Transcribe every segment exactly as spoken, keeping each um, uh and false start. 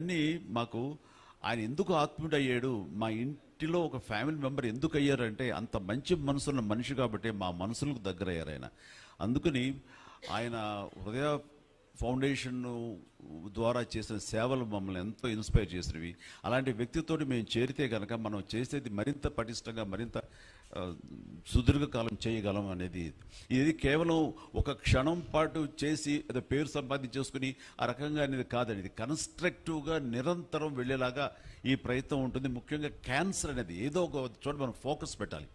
ఆయన ఎందుకు ఆత్మీయుడయ్యాడు మా ఇంటిలో ఒక ఫ్యామిలీ మెంబర్ ఎందుకు అయ్యారంటే అంత మంచి మనసున్న మనిషి కాబట్టి మా మనసులకు దగ్గర అయ్యారు ఆయన. అందుకని ఆయన హృదయ ఫౌండేషన్ ద్వారా చేసిన సేవలు మమ్మల్ని ఎంతో ఇన్స్పైర్ చేసినవి. అలాంటి వ్యక్తితో మేము చేరితే కనుక మనం చేసేది మరింత పటిష్టంగా మరింత సుదీర్ఘకాలం చేయగలం అనేది. ఇది కేవలం ఒక క్షణం పాటు చేసి ఏదో పేరు సంపాదించేసుకుని ఆ రకంగా అనేది కాదండి. ఇది కన్స్ట్రక్టివ్గా నిరంతరం వెళ్ళేలాగా ఈ ప్రయత్నం ఉంటుంది. ముఖ్యంగా క్యాన్సర్ అనేది ఏదో ఒక చోట మనం ఫోకస్ పెట్టాలి.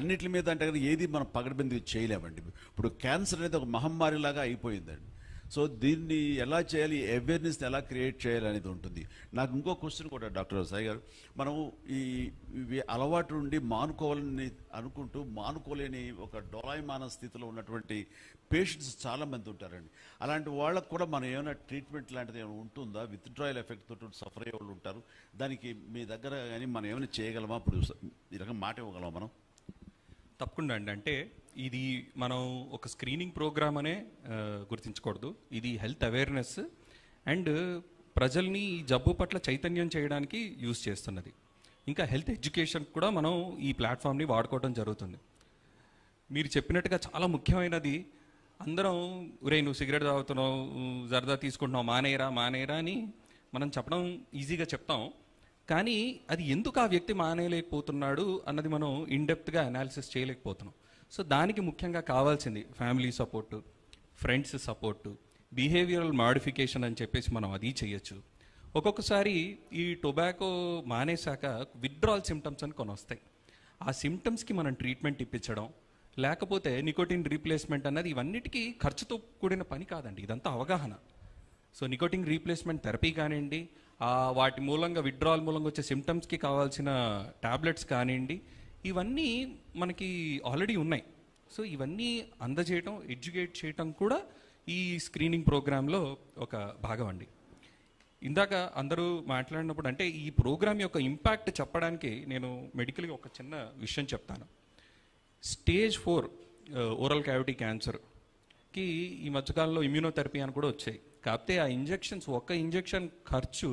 అన్నిటి మీద అంటే కదా ఏది మనం పగడబందీ చేయలేమండి. ఇప్పుడు క్యాన్సర్ అనేది ఒక మహమ్మారిలాగా అయిపోయిందండి. సో దీన్ని ఎలా చేయాలి, అవేర్నెస్ని ఎలా క్రియేట్ చేయాలి అనేది ఉంటుంది. నాకు ఇంకో క్వశ్చన్ కూడా డాక్టర్ సాయి గారు, మనం ఈ అలవాటు నుండి మానుకోవాలని అనుకుంటూ మానుకోలేని ఒక డోలాయమాన స్థితిలో ఉన్నటువంటి పేషెంట్స్ చాలామంది ఉంటారండి. అలాంటి వాళ్ళకు కూడా మనం ఏమైనా ట్రీట్మెంట్ లాంటిది ఏమైనా ఉంటుందా? విత్ డ్రాయల్ ఎఫెక్ట్ తోటి సఫర్ అయ్యే వాళ్ళు ఉంటారు. దానికి మీ దగ్గర కానీ మనం ఏమైనా చేయగలమా? అప్పుడు ఈ రకం మాట ఇవ్వగలమా మనం? తప్పకుండా అండి. అంటే ఇది మనం ఒక స్క్రీనింగ్ ప్రోగ్రామ్ అనే గుర్తించకూడదు. ఇది హెల్త్ అవేర్నెస్ అండ్ ప్రజల్ని ఈ జబ్బు పట్ల చైతన్యం చేయడానికి యూజ్ చేస్తున్నది. ఇంకా హెల్త్ ఎడ్యుకేషన్ కూడా మనం ఈ ప్లాట్ఫామ్ని వాడుకోవడం జరుగుతుంది. మీరు చెప్పినట్టుగా చాలా ముఖ్యమైనది, అందరం ఒరేయ్ నువ్వు సిగరెట్ తాగుతున్నావు, జరదా తీసుకుంటున్నావు, మానేయరా మానేయరా అని మనం చెప్పడం ఈజీగా చెప్తాం. కానీ అది ఎందుకు ఆ వ్యక్తి మానేయలేకపోతున్నాడు అన్నది మనం ఇన్డెప్త్గా అనాలిసిస్ చేయలేకపోతున్నాం. సో దానికి ముఖ్యంగా కావాల్సింది family support, friends support, behavioural modification అని చెప్పేసి మనం అది చేయొచ్చు. ఒక్కొక్కసారి ఈ టొబాకో మానేశాక విత్డ్రాల్ సిమ్టమ్స్ అని కొన్ని వస్తాయి. ఆ సిమ్టమ్స్కి మనం ట్రీట్మెంట్ ఇప్పించడం, లేకపోతే నికోటిన్ రీప్లేస్మెంట్ అన్నది ఇవన్నిటికీ ఖర్చుతో కూడిన పని కాదండి, ఇదంతా అవగాహన. సో నికోటిన్ రీప్లేస్మెంట్ థెరపీ కానివ్వండి, వాటి మూలంగా విత్డ్రాల్ మూలంగా వచ్చే సిమ్టమ్స్కి కావాల్సిన ట్యాబ్లెట్స్ కానివ్వండి, ఇవన్నీ మనకి ఆల్రెడీ ఉన్నాయి. సో ఇవన్నీ అందజేయటం, ఎడ్యుకేట్ చేయటం కూడా ఈ స్క్రీనింగ్ ప్రోగ్రాంలో ఒక భాగం అండి. ఇందాక అందరూ మాట్లాడినప్పుడు అంటే ఈ ప్రోగ్రాం యొక్క ఇంపాక్ట్ చెప్పడానికి నేను మెడికల్గా ఒక చిన్న విషయం చెప్తాను. స్టేజ్ ఫోర్ ఓరల్ క్యావిటీ క్యాన్సర్కి ఈ మధ్యకాలంలో ఇమ్యూనోథెరపీ అని కూడా వచ్చాయి. కాకపోతే ఆ ఇంజెక్షన్స్, ఒక్క ఇంజెక్షన్ ఖర్చు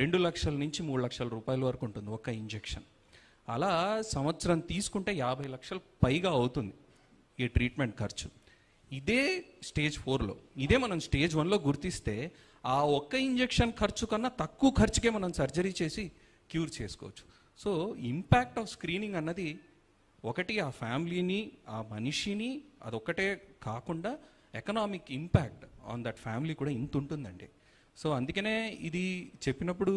రెండు లక్షల నుంచి మూడు లక్షల రూపాయల వరకు ఉంటుంది ఒక్క ఇంజెక్షన్. అలా సంవత్సరం తీసుకుంటే యాభై లక్షలు పైగా అవుతుంది ఈ ట్రీట్మెంట్ ఖర్చు. ఇదే స్టేజ్ ఫోర్లో, ఇదే మనం స్టేజ్ వన్లో గుర్తిస్తే ఆ ఒక్క ఇంజెక్షన్ ఖర్చు కన్నా తక్కువ ఖర్చుకే మనం సర్జరీ చేసి క్యూర్ చేసుకోవచ్చు. సో ఇంపాక్ట్ ఆఫ్ స్క్రీనింగ్ అన్నది ఒకటి ఆ ఫ్యామిలీని, ఆ మనిషిని, అదొక్కటే కాకుండా economic impact on that family కూడా ఇంత ఉంటుందండి. సో అందుకనే ఇది చెప్పినప్పుడు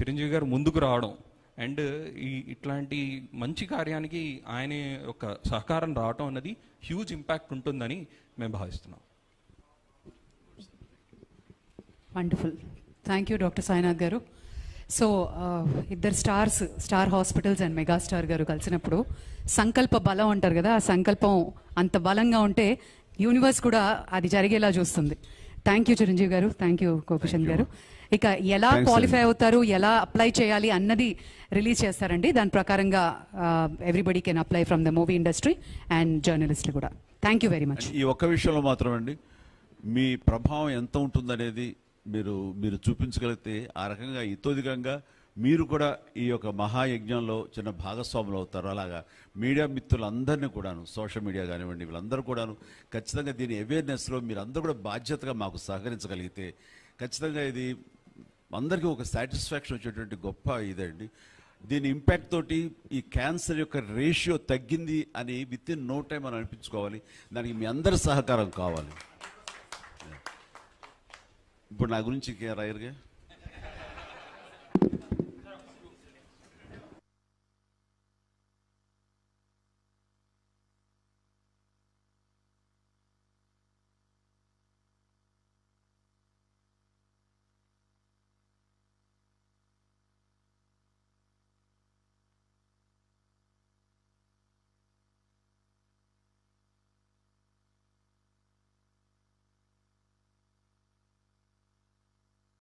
చిరంజీవి గారు ముందుకు రావడం అండ్ ఈ ఇట్లాంటి మంచి కార్యానికి ఆయన యొక్క సహకారం రావటం అన్నది హ్యూజ్ ఇంపాక్ట్ ఉంటుందని మేము భావిస్తున్నాం. Wonderful, thank you doctor Sainath గారు. సో ఇద్దరు stars, star hospitals and megastar garu కలిసినప్పుడు సంకల్ప బలం అంటారు కదా, ఆ సంకల్పం అంత బలంగా ఉంటే యూనివర్స్ కూడా అది జరిగేలా చూస్తుంది. థ్యాంక్ యూ చిరంజీవి గారు, థ్యాంక్ యూ గోపిచంద్ గారు. ఇక ఎలా క్వాలిఫై అవుతారు, ఎలా అప్లై చేయాలి అన్నది రిలీజ్ చేస్తారండి. దాని ప్రకారంగా everybody can apply from the movie industry and జర్నలిస్టులు కూడా. Thank you very much. ఈ ఒక్క విషయంలో మాత్రమండి మీ ప్రభావం ఎంత ఉంటుందనేది మీరు మీరు చూపించగలిగితే ఆ రకంగా ఇతోధికంగా మీరు కూడా ఈ యొక్క మహాయజ్ఞంలో చిన్న భాగస్వాములు అవుతారు. అలాగా మీడియా మిత్రులందరినీ కూడాను, సోషల్ మీడియా కానివ్వండి, వీళ్ళందరూ కూడాను ఖచ్చితంగా దీని అవేర్నెస్లో మీరందరూ కూడా బాధ్యతగా మాకు సహకరించగలిగితే ఖచ్చితంగా ఇది అందరికీ ఒక సాటిస్ఫాక్షన్ వచ్చేటువంటి గొప్ప ఇదండి. దీని ఇంపాక్ట్ తోటి ఈ క్యాన్సర్ యొక్క రేషియో తగ్గింది అని విత్ ఇన్ నో టైం అని అనిపించుకోవాలి. దానికి మీ అందరి సహకారం కావాలి. ఇప్పుడు నా గురించి రాయర్గా